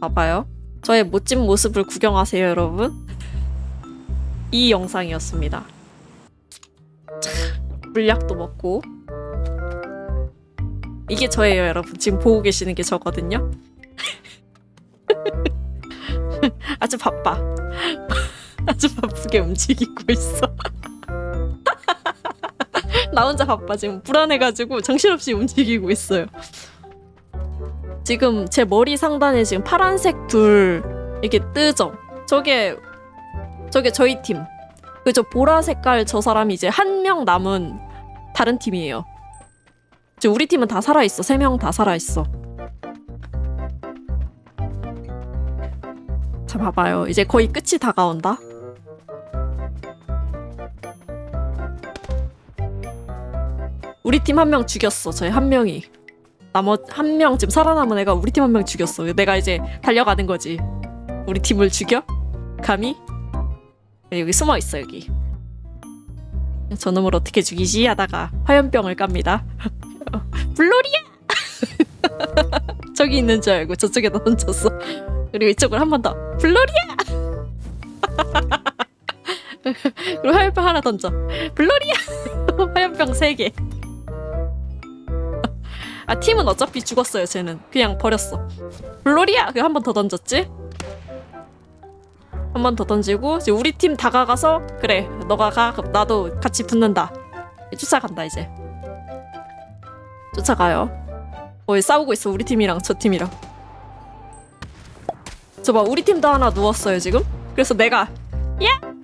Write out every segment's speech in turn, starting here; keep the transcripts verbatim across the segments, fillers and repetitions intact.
봐봐요. 저의 멋진 모습을 구경하세요, 여러분. 이 영상이었습니다. 물약도 먹고. 이게 저예요, 여러분. 지금 보고 계시는 게 저거든요. 아주 바빠. 아주 바쁘게 움직이고 있어. 나 혼자 바빠. 지금 불안해가지고 정신없이 움직이고 있어요. 지금 제 머리 상단에 지금 파란색 둘 이렇게 뜨죠? 저게 저게 저희 팀. 그 저 보라 색깔 저 사람이 이제 한 명 남은 다른 팀이에요. 지금 우리 팀은 다 살아있어. 세 명 다 살아있어. 자, 봐봐요. 이제 거의 끝이 다가온다. 우리 팀 한 명 죽였어. 저희 한 명이. 나머지 한 명 지금 살아남은 애가 우리 팀 한 명 죽였어. 내가 이제 달려가는 거지. 우리 팀을 죽여? 감히? 여기 숨어있어, 여기. 저놈을 어떻게 죽이지? 하다가 화염병을 깝니다. 블로리야! 저기 있는 줄 알고 저쪽에다 던졌어. 그리고 이쪽으로 한 번 더. 블로리야! 그리고 화염병 하나 던져. 블로리야! 화염병 세 개. 아, 팀은 어차피 죽었어요, 쟤는. 그냥 버렸어. 블로리야! 그 한 번 더 던졌지? 한 번 더 던지고 이제 우리 팀 다가가서 그래, 너가 가. 나도 같이 붙는다. 쫓아간다, 이제. 쫓아가요. 거의 싸우고 있어, 우리 팀이랑 저 팀이랑. 저 봐, 우리 팀도 하나 누웠어요, 지금. 그래서 내가 야!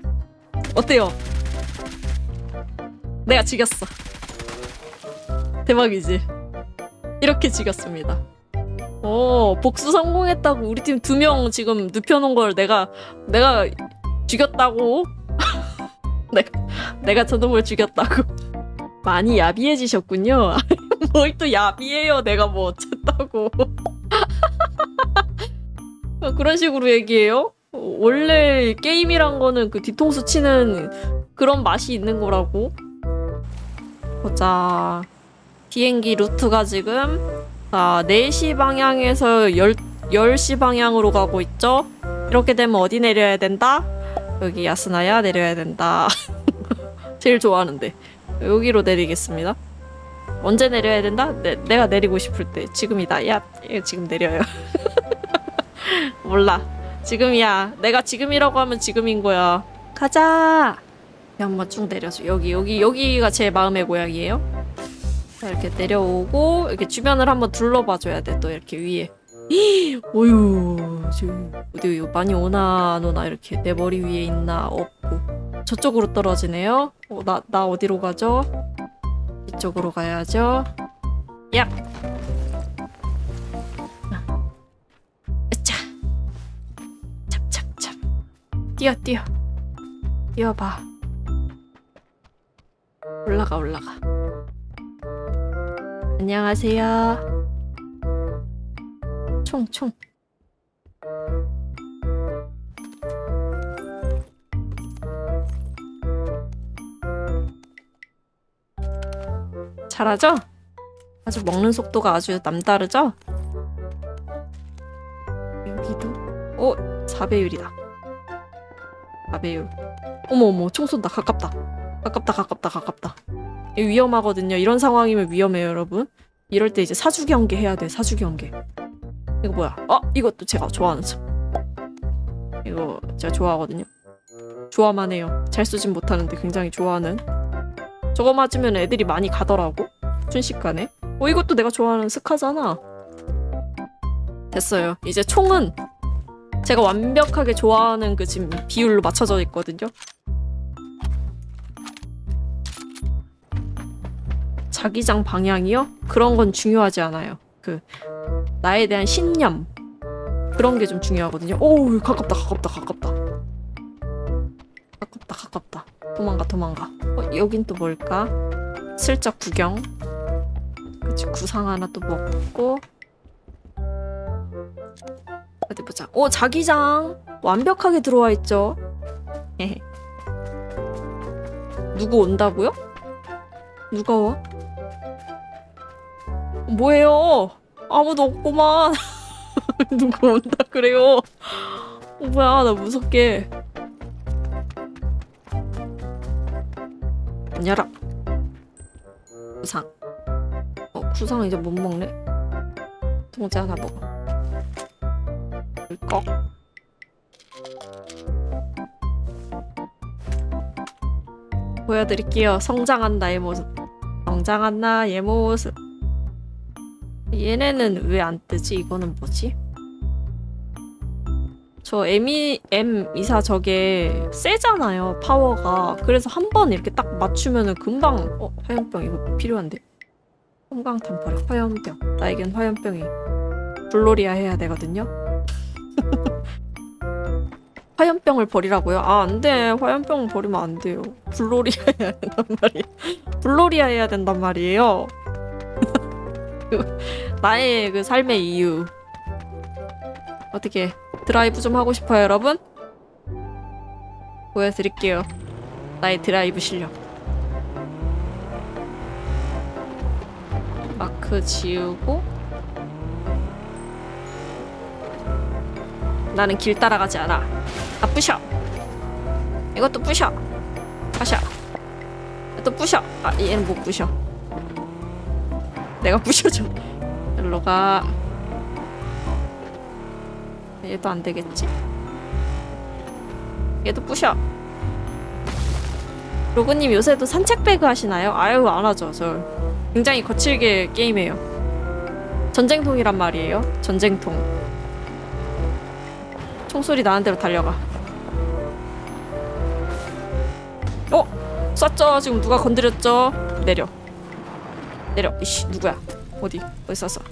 어때요? 내가 죽였어. 대박이지? 이렇게 죽였습니다. 오, 복수 성공했다고. 우리 팀 두 명 지금 눕혀놓은 걸 내가 내가 죽였다고. 내가 내가 저놈을 죽였다고. 많이 야비해지셨군요. 뭘 또 야비해요. 내가 뭐 어쨌다고. 그런 식으로 얘기해요? 원래 게임이란 거는 그 뒤통수 치는 그런 맛이 있는 거라고. 보자. 비행기 루트가 지금 자, 네 시 방향에서 열 시 방향으로 가고 있죠? 이렇게 되면 어디 내려야 된다? 여기 야스나야 내려야 된다. 제일 좋아하는데. 여기로 내리겠습니다. 언제 내려야 된다? 내, 내가 내리고 싶을 때. 지금이다. 야, 지금 내려요. 몰라. 지금이야. 내가 지금이라고 하면 지금인 거야. 가자. 한번 쭉 내려줘. 여기 여기 여기가 제 마음의 고향이에요. 자, 이렇게 내려오고 이렇게 주변을 한번 둘러봐줘야 돼. 또 이렇게 위에. 어휴, 지금 어디 많이 오나 안 오나 이렇게 내 머리 위에 있나 없고. 저쪽으로 떨어지네요. 어, 나 나 어디로 가죠? 이쪽으로 가야죠. 야. 뛰어 뛰어 뛰어봐. 올라가 올라가. 안녕하세요. 총총. 잘하죠? 아주 먹는 속도가 아주 남다르죠? 여기도 오! 사 배율이다. 매우. 어머어머, 총 쏜다. 가깝다 가깝다 가깝다 가깝다. 위험하거든요. 이런 상황이면 위험해요, 여러분. 이럴 때 이제 사주경계 해야 돼. 사주경계. 이거 뭐야? 어? 이것도 제가 좋아하는 참. 이거 제가 좋아하거든요. 좋아만 해요. 잘 쏘진 못하는데 굉장히 좋아하는. 저거 맞으면 애들이 많이 가더라고, 순식간에. 어, 이것도 내가 좋아하는 스카잖아. 됐어요. 이제 총은 제가 완벽하게 좋아하는 그 지금 비율로 맞춰져 있거든요. 자기장 방향이요? 그런 건 중요하지 않아요. 그 나에 대한 신념 그런 게 좀 중요하거든요. 오우, 가깝다 가깝다 가깝다 가깝다 가깝다. 도망가 도망가. 어, 여긴 또 뭘까? 슬쩍 구경. 그치, 구상 하나 또 먹고. 어디 보자. 오, 자기장 완벽하게 들어와 있죠. 에헤. 누구 온다고요? 누가 와? 뭐예요? 아무도 없구만. 누가 온다 그래요. 어, 뭐야, 나 무섭게. 문 열어. 구상. 어, 구상 이제 못 먹네. 통째 하나 먹어. 꺽. 보여드릴게요. 성장한 나의 모습. 성장한 나의 모습. 얘네는 왜 안 뜨지? 이거는 뭐지? 저 엠 이사 저게 세잖아요, 파워가. 그래서 한 번 이렇게 딱 맞추면은 금방. 어? 화염병 이거 필요한데. 섬광탄 버려. 화염병. 나에겐 화염병이. 블로리아 해야 되거든요. 화염병을 버리라고요? 아, 안 돼. 화염병 버리면 안 돼요. 블로리아 해야 된단 말이에요. 블로리아 해야 된단 말이에요. 나의 그 삶의 이유. 어떻게 드라이브 좀 하고 싶어요, 여러분? 보여드릴게요, 나의 드라이브 실력. 마크 지우고. 나는 길 따라가지 않아. 아, 부셔. 이것도 부셔. 부셔. 또 부셔. 아, 얘는 못 부셔. 내가 부셔줘. 일로 가. 얘도 안 되겠지? 얘도 부셔. 로그님 요새도 산책배그 하시나요? 아유, 안 하죠. 저 굉장히 거칠게 게임해요. 전쟁통이란 말이에요. 전쟁통. 총소리 나는 대로 달려가. 어? 쐈죠? 지금 누가 건드렸죠? 내려. 내려. 이씨, 누구야? 어디? 어디 쐈어?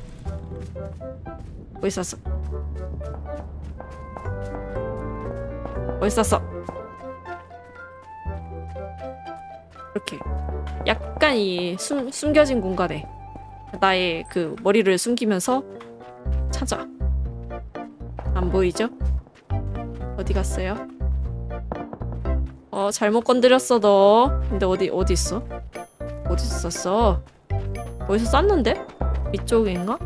어디 쐈어? 어디 쐈어? 이렇게 약간 이 숨, 숨겨진 공간에 나의 그 머리를 숨기면서 찾아. 안 보이죠? 어디 갔어요? 어, 잘못 건드렸어 너. 근데 어디 어디 있어? 어디서 쐈어? 어디서 쐈는데? 이쪽인가?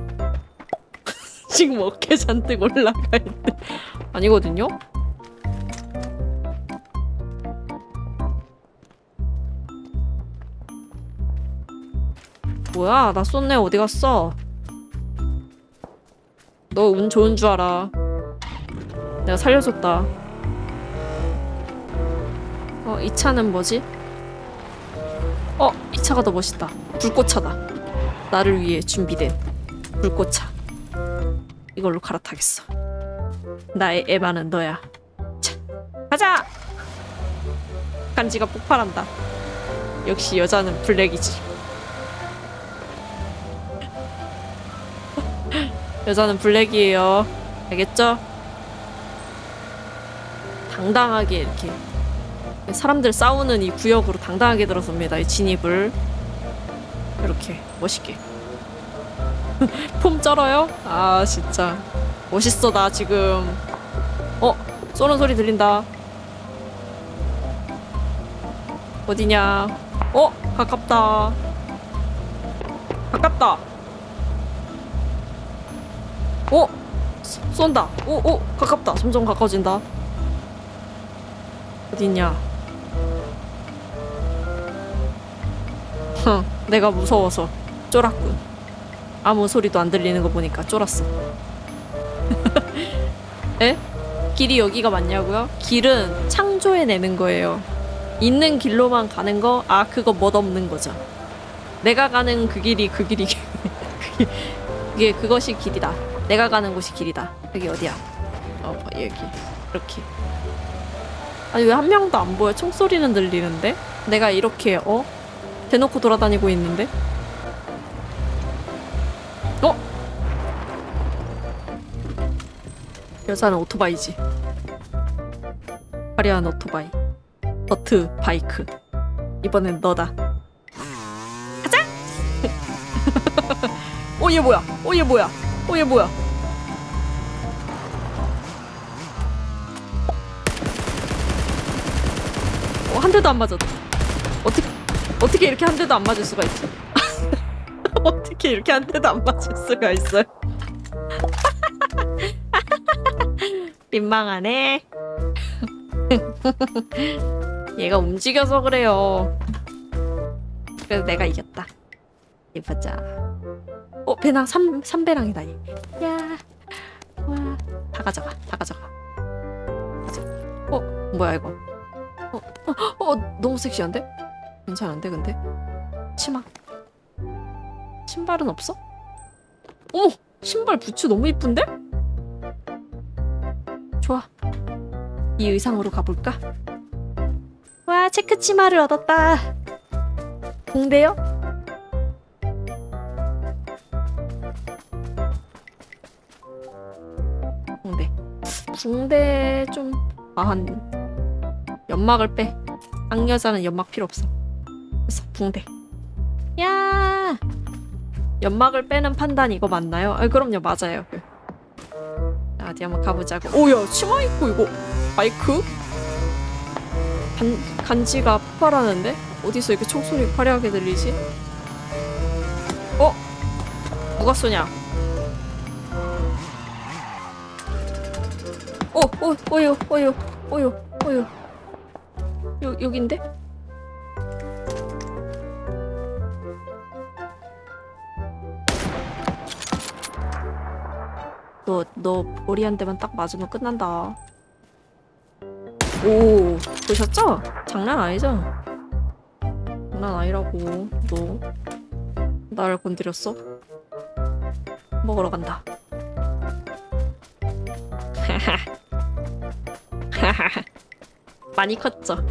지금 어깨 잔뜩 올라가 있는데 아니거든요? 뭐야, 나 쏜네. 어디 갔어? 너 운 좋은 줄 알아. 내가 살려줬다. 어, 이 차는 뭐지? 어, 이 차가 더 멋있다. 불꽃차다. 나를 위해 준비된 불꽃차. 이걸로 갈아타겠어. 나의 에바는 너야. 자, 가자! 간지가 폭발한다. 역시 여자는 블랙이지. 여자는 블랙이에요. 알겠죠? 당당하게 이렇게 사람들 싸우는 이 구역으로 당당하게 들어섭니다. 이 진입을 이렇게 멋있게. 폼 쩔어요? 아, 진짜 멋있어 나 지금. 어? 쏘는 소리 들린다. 어디냐? 어? 가깝다. 가깝다. 오! 쏜다! 오! 오! 가깝다! 점점 가까워진다. 어딨냐? 흥, 내가 무서워서 쫄았군. 아무 소리도 안 들리는 거 보니까 쫄았어. 에? 길이 여기가 맞냐고요? 길은 창조해내는 거예요. 있는 길로만 가는 거? 아, 그거 멋없는 거죠. 내가 가는 그 길이 그 길이 그게 그것이 길이다. 내가 가는 곳이 길이다. 여기 어디야? 어, 여기. 이렇게. 아니, 왜 한 명도 안 보여? 총소리는 들리는데? 내가 이렇게, 어? 대놓고 돌아다니고 있는데? 어? 여자는 오토바이지. 화려한 오토바이. 너트 바이크. 이번엔 너다. 가자! 어, 얘 뭐야? 어, 얘 뭐야? 어, 얘 뭐야? 어, 한 대도 안 맞았다. 어떻게, 어떻게 이렇게 한 대도 안 맞을 수가 있지? 어떻게 이렇게 한 대도 안 맞을 수가 있어요? 민망하네. 얘가 움직여서 그래요. 그래서 내가 이겼다. 이보자. 어, 배낭 삼, 삼배낭이다. 야, 와, 다 가져가, 다 가져가. 어, 뭐야 이거? 어, 어, 어, 너무 섹시한데? 괜찮은데 근데? 치마. 신발은 없어? 어머, 신발 부츠 너무 이쁜데? 좋아. 이 의상으로 가볼까? 와, 체크 치마를 얻었다. 공대요? 공대. 공대 좀 마한. 연막을 빼. 악여자는 연막 필요 없어. 그래서 붕대. 야, 연막을 빼는 판단 이거 맞나요? 아, 그럼요, 맞아요. 자, 어디 한번 가보자고. 오야, 치마 입고 이거 마이크? 간, 간지가 폭발하는데? 어디서 이렇게 총소리 화려하게 들리지? 어? 누가 쏘냐? 어, 어, 어요, 어요, 어요, 어요. 요, 여긴데? 너, 너 오리한테만 딱 맞으면 끝난다. 오, 보셨죠? 장난 아니죠? 장난 아니라고. 너 나를 건드렸어? 먹으러 간다. 많이 컸죠?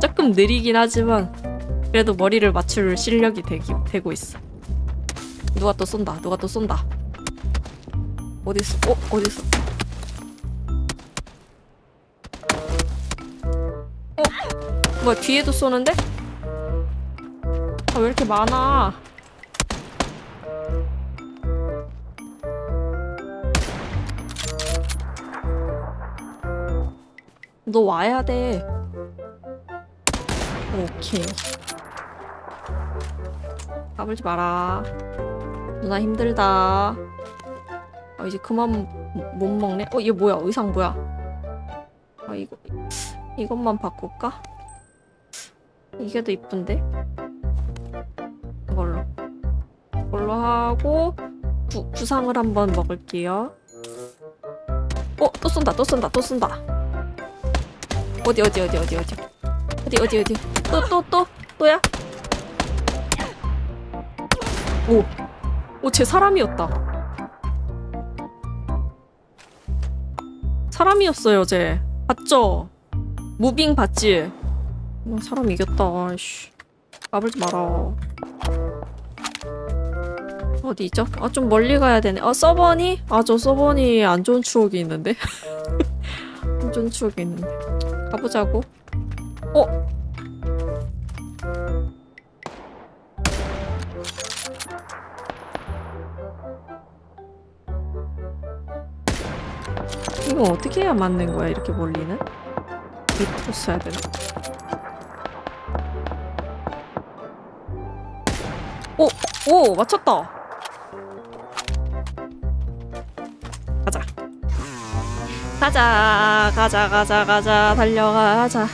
조금 느리긴 하지만 그래도 머리를 맞출 실력이 되기, 되고 있어. 누가 또 쏜다. 누가 또 쏜다. 어딨어? 어? 어딨어? 어? 뭐야, 뒤에도 쏘는데? 아, 왜 이렇게 많아? 너 와야 돼. 오케이. 까불지 마라. 누나 힘들다. 아, 이제 그만 못 먹네. 어, 얘 뭐야? 의상 뭐야? 아, 이거 이것만 바꿀까? 이게 더 이쁜데? 이걸로. 이걸로 하고 구, 구상을 한번 먹을게요. 어, 또 쏜다. 또 쏜다. 또 쏜다. 어디 어디 어디 어디 어디. 어디 어디 어디. 또 또 또 또야? 오. 오, 쟤 사람이었다. 사람이었어요, 쟤. 봤죠? 무빙 봤지? 어, 사람 이겼다. 씨. 까불지 마라. 어디죠? 아, 좀 멀리 가야 되네. 아, 서버니? 아, 저 서버니 안 좋은 추억이 있는데? 안 좋은 추억이 있는데. 가보자고. 어? 이거 어떻게 해야 맞는 거야? 이렇게 멀리는? 밑으로 써야 되나? 오! 오! 맞췄다! 가자. 가자! 가자 가자 가자 달려가자.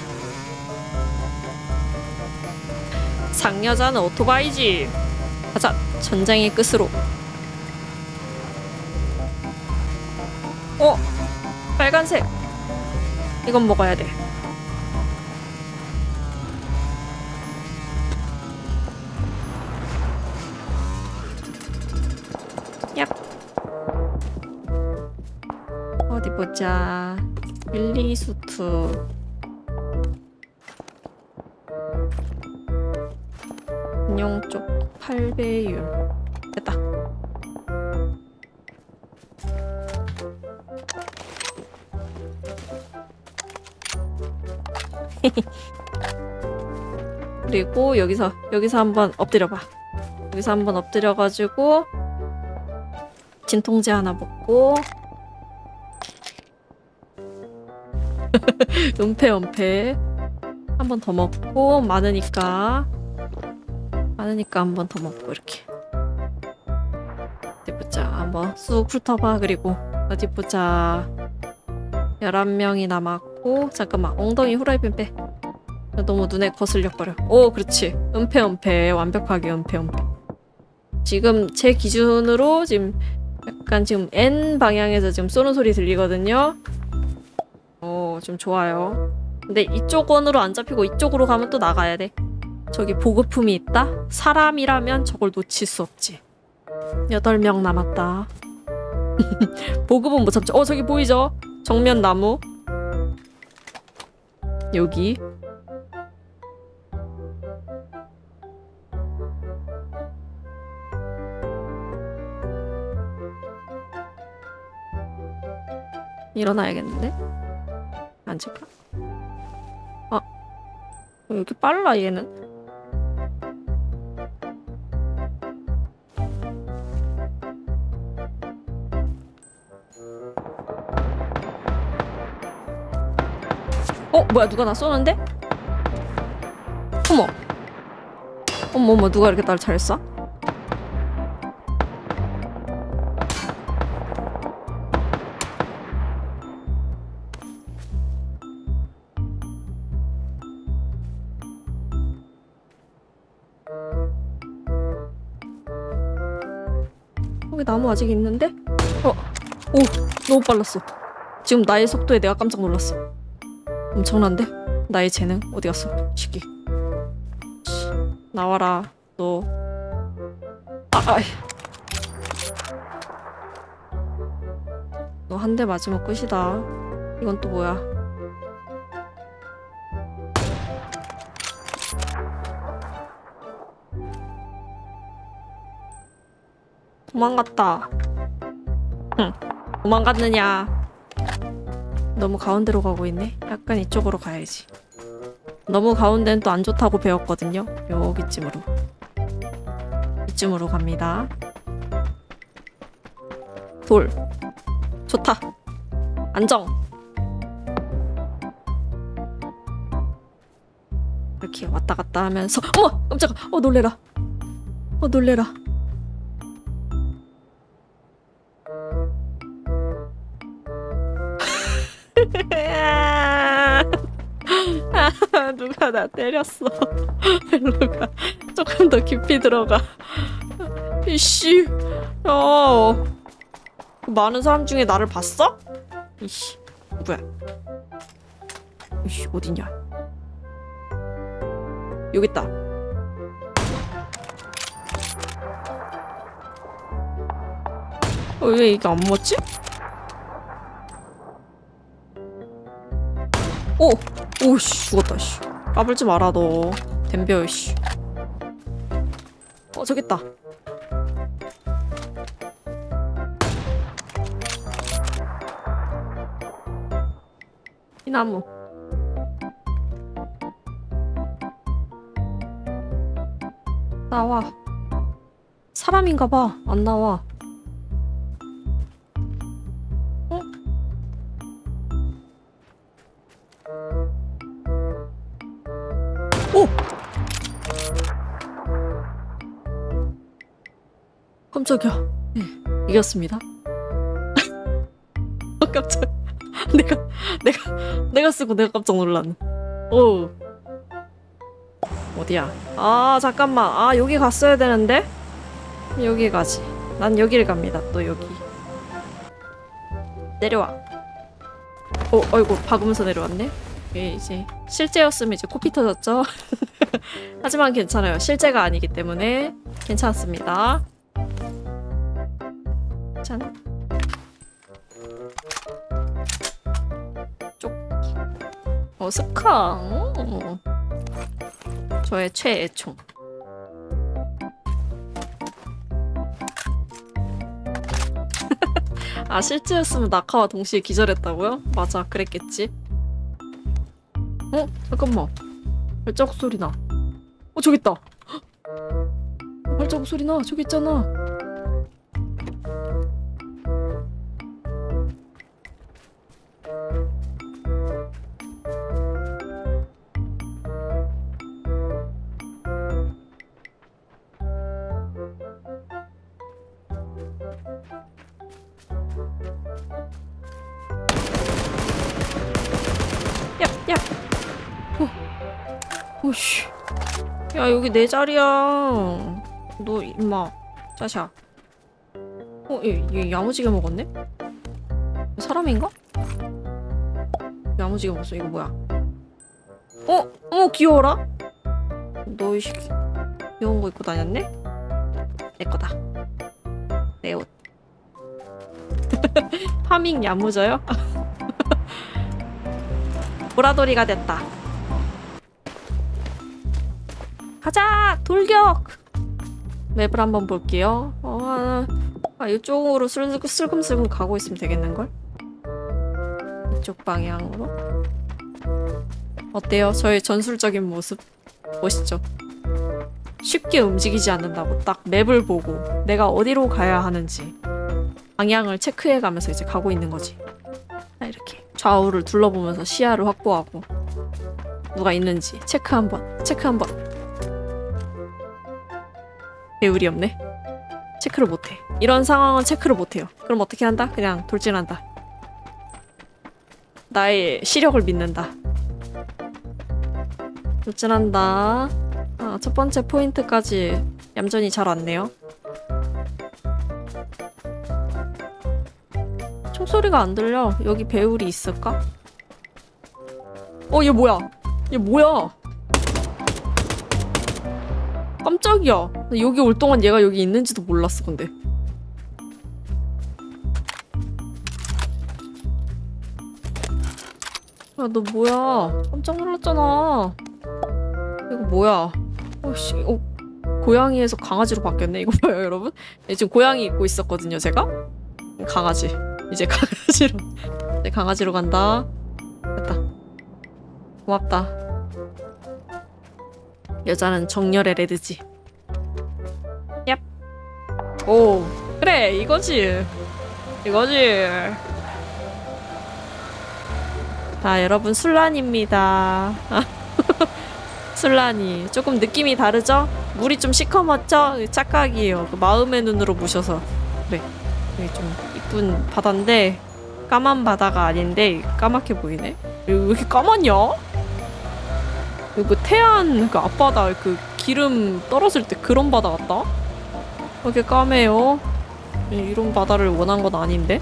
상여자는 오토바이지! 가자! 전쟁의 끝으로. 어! 빨간색! 이건 먹어야 돼. 얍! 어디 보자. 밀리수트. 인형 쪽 팔배율. 됐다. 그리고 여기서 여기서 한번 엎드려봐. 여기서 한번 엎드려가지고 진통제 하나 먹고. 은폐 은폐 한번 더 먹고. 많으니까 많으니까 한번 더 먹고 이렇게. 이제 보자. 한번 쑥 훑어봐. 그리고 어디 보자. 열한 명이 남았고, 잠깐만, 엉덩이 후라이팬 빼. 너무 눈에 거슬려버려. 오, 그렇지. 은폐 은폐. 완벽하게 은폐 은폐. 지금 제 기준으로 지금 약간 지금 N 방향에서 지금 쏘는 소리 들리거든요. 오, 좀 좋아요. 근데 이쪽 원으로 안 잡히고 이쪽으로 가면 또 나가야 돼. 저기 보급품이 있다? 사람이라면 저걸 놓칠 수 없지. 여덟 명 남았다. 보급은 못 잡죠. 어, 저기 보이죠? 정면 나무. 여기. 일어나야겠는데? 안 잡혀. 아, 왜 이렇게 빨라 얘는? 어? 뭐야, 누가 나 쏘는데? 어머! 어머 어머, 누가 이렇게 날 잘 쏴? 나무 아직 있는데? 어! 오! 너무 빨랐어. 지금 나의 속도에 내가 깜짝 놀랐어. 엄청난데? 나의 재능 어디 갔어? 시끼. 나와라 너. 아, 아이. 너 한 대 맞으면 끝이다. 이건 또 뭐야? 도망갔다. 응. 도망갔느냐. 너무 가운데로 가고 있네. 약간 이쪽으로 가야지. 너무 가운데는 또 안 좋다고 배웠거든요. 여기쯤으로. 이쯤으로 갑니다. 돌. 좋다. 안정. 이렇게 왔다 갔다 하면서. 어머! 깜짝아. 어, 놀래라. 어, 놀래라. 누가 나 때렸어. 벨로가 조금 더 깊이 들어가. 이씨. 어. 많은 사람 중에 나를 봤어? 이씨. 뭐야. 이씨, 어디냐. 여기 있다. 어, 왜 이게 안 맞지? 오! 오씨, 죽었다, 씨. 까불지 마라, 너. 댐벼, 씨. 어, 저기 있다. 이 나무. 나와. 사람인가 봐. 안 나와. 깜짝이야. 네, 이겼습니다. 어, 깜짝. 내가 내가 내가 쓰고 내가 깜짝 놀랐네. 오. 어디야? 아, 잠깐만. 아, 여기 갔어야 되는데. 여기 가지. 난 여기를 갑니다. 또 여기. 내려와. 어, 아이고, 박으면서 내려왔네. 이게 이제 실제였으면 이제 코피 터졌죠. 하지만 괜찮아요. 실제가 아니기 때문에 괜찮습니다. 괜찮아. 쪼끼. 어, 스캉. 어. 저의 최애 총. 아, 실제였으면 낙하와 동시에 기절했다고요? 맞아, 그랬겠지. 어? 잠깐만. 발자국 소리 나. 어, 저기 있다. 헉. 발자국 소리 나. 저기 있잖아. 오씨. 야, 여기 내 자리야. 너 임마. 자샤. 어, 얘, 얘 야무지게 먹었네? 사람인가? 야무지게 먹었어. 이거 뭐야? 어? 어, 귀여워라? 너 이 새끼 귀여운 거 입고 다녔네? 내 거다. 내 옷. 파밍 야무져요? 보라돌이가 됐다. 가자! 돌격! 맵을 한번 볼게요. 어, 아, 이쪽으로 슬, 슬금슬금 가고 있으면 되겠는걸? 이쪽 방향으로. 어때요? 저의 전술적인 모습? 멋있죠? 쉽게 움직이지 않는다고. 딱 맵을 보고 내가 어디로 가야 하는지 방향을 체크해가면서 이제 가고 있는 거지. 이렇게 좌우를 둘러보면서 시야를 확보하고 누가 있는지 체크 한번, 체크 한번. 배울이 없네. 체크를 못해. 이런 상황은 체크를 못해요. 그럼 어떻게 한다? 그냥 돌진한다. 나의 시력을 믿는다. 돌진한다. 아, 첫 번째 포인트까지 얌전히 잘 왔네요. 총소리가 안 들려. 여기 배율이 있을까? 어, 얘 뭐야? 얘 뭐야? 깜짝이야. 여기 올 동안 얘가 여기 있는지도 몰랐어, 근데. 야, 너 뭐야? 깜짝 놀랐잖아. 이거 뭐야? 어씨, 어, 고양이에서 강아지로 바뀌었네. 이거 봐요, 여러분. 지금 고양이 입고 있었거든요, 제가? 강아지. 이제 강아지로 이제 강아지로 간다. 됐다. 고맙다. 여자는 정열의 레드지. 얍. 오, 그래, 이거지, 이거지. 자, 여러분, 술란입니다. 술란이 조금 느낌이 다르죠? 물이 좀 시커멓죠? 착각이에요. 그 마음의 눈으로 보셔서. 그래, 여기 좀 이쁜 바다인데 까만 바다가 아닌데 까맣게 보이네? 왜 이렇게 까맣냐? 이거 태안 그 앞바다 그 기름 떨어질 때 그런 바다 같다? 왜 이렇게 까매요? 이런 바다를 원한 건 아닌데?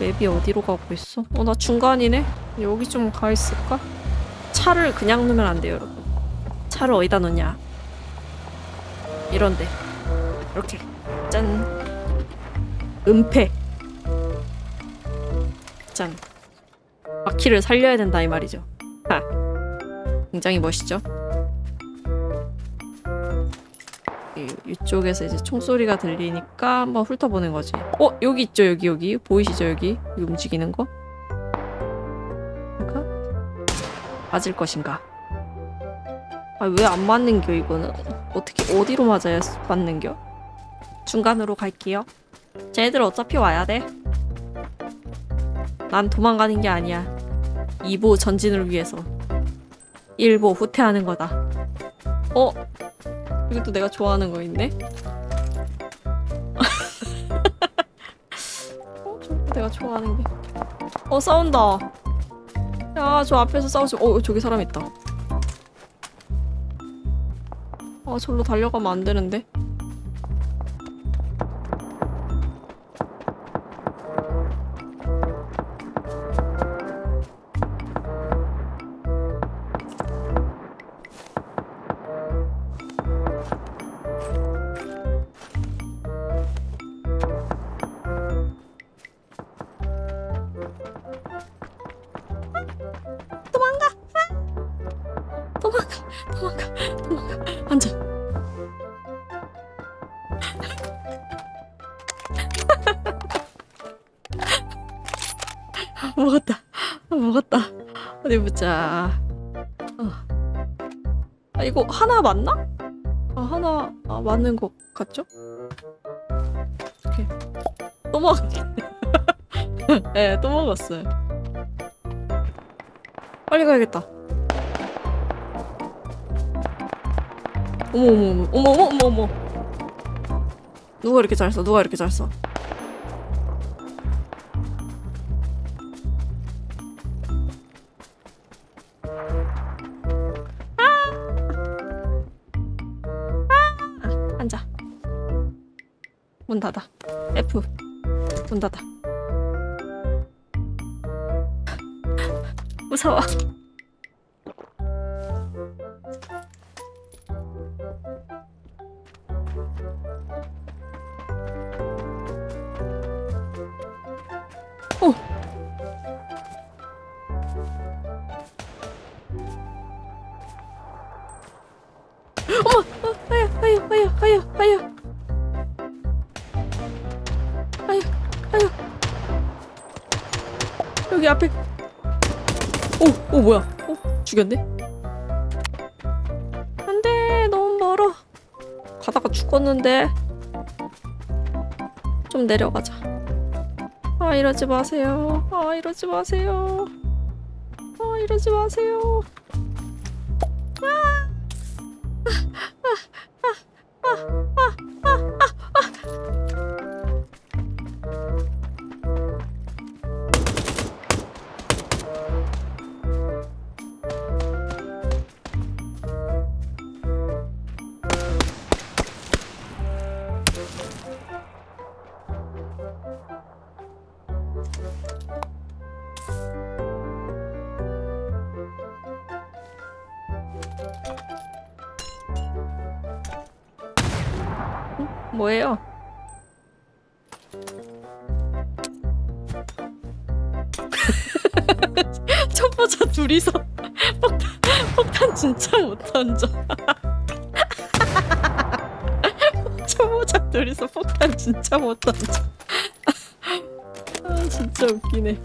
맵이 어디로 가고 있어? 어, 나 중간이네? 여기 좀 가있을까? 차를 그냥 놓으면 안 돼요, 여러분. 차를 어디다 놓냐? 이런데 이렇게 짠! 은폐! 짠! 바퀴를 살려야 된다 이 말이죠. 하! 굉장히 멋있죠? 이, 이쪽에서 이제 총소리가 들리니까 한번 훑어보는 거지. 어! 여기 있죠? 여기 여기? 보이시죠? 여기? 여기 움직이는 거? 그러니까? 맞을 것인가? 아, 왜 안 맞는겨 이거는? 어떻게 어디로 맞아야 맞는겨? 중간으로 갈게요. 쟤네들 어차피 와야 돼. 난 도망가는 게 아니야. 이 보 전진을 위해서 일 보 후퇴하는 거다. 어? 이것도 내가 좋아하는 거 있네? 어? 저것도 내가 좋아하는 게. 어, 싸운다. 야, 저 앞에서 싸우지. 어, 저기 사람 있다. 아, 절로 달려가면 안 되는데. 먹었다. 먹었다. 어디 보자. 어. 아, 이거 하나 맞나? 아, 하나, 아, 맞는 것 같죠? 이렇게. 또 먹었네. 네, 또 먹었어요. 빨리 가야겠다. 어머, 어머, 어머, 어머, 어머, 어머. 누가 이렇게 잘 써? 누가 이렇게 잘 써? 문 닫아. F. 문 닫아. 무서워. 오! 어머! 아유, 아유, 아유, 아유, 아유. 아유, 아유. 여기 앞에. 오, 오, 뭐야? 오, 죽였네? 안 돼, 너무 멀어. 가다가 죽었는데. 좀 내려가자. 아, 이러지 마세요. 아, 이러지 마세요. 아, 이러지 마세요. 아! 아, 아, 아, 아, 뭐예요? 첩보자 둘이서 폭탄, 폭탄 진짜 못 던져. 첩보자 둘이서 폭탄 진짜 못 던져. 아, 진짜 웃기네.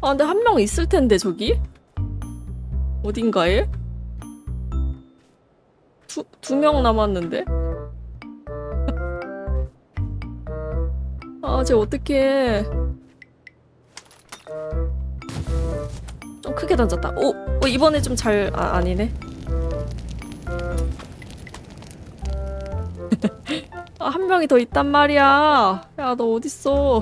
아, 근데 한 명 있을 텐데, 저기? 어딘가에? 두, 두 명 남았는데? 아, 쟤 어떡해. 좀 크게 던졌다. 오! 어, 이번에 좀 잘, 아, 아니네. 아, 한 명이 더 있단 말이야. 야, 너 어딨어?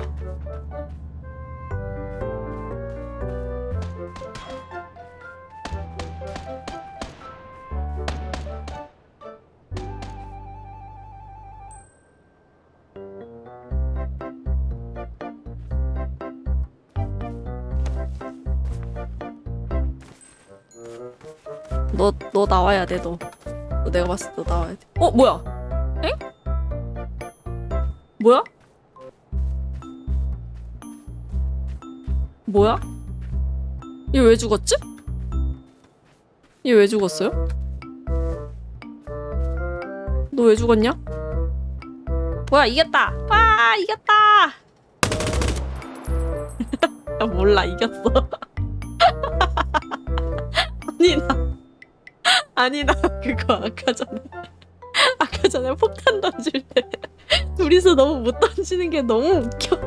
너, 너 나와야 돼, 너. 너 내가 봤을 때 너 나와야 돼. 어, 뭐야? 엥? 뭐야? 뭐야? 얘 왜 죽었지? 얘 왜 죽었어요? 너 왜 죽었냐? 뭐야, 이겼다! 와, 이겼다! 몰라, 이겼어. 아니, 나. 아니, 나 그거 아까 전에 아까 전에 폭탄 던질 때 둘이서 너무 못 던지는 게 너무 웃겨.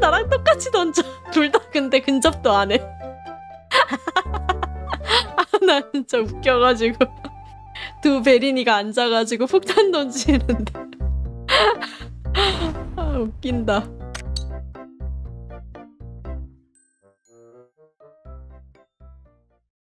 나랑 똑같이 던져. 둘 다 근데 근접도 안 해. 아, 나 진짜 웃겨가지고 두 베린이가 앉아가지고 폭탄 던지는데. 아, 웃긴다.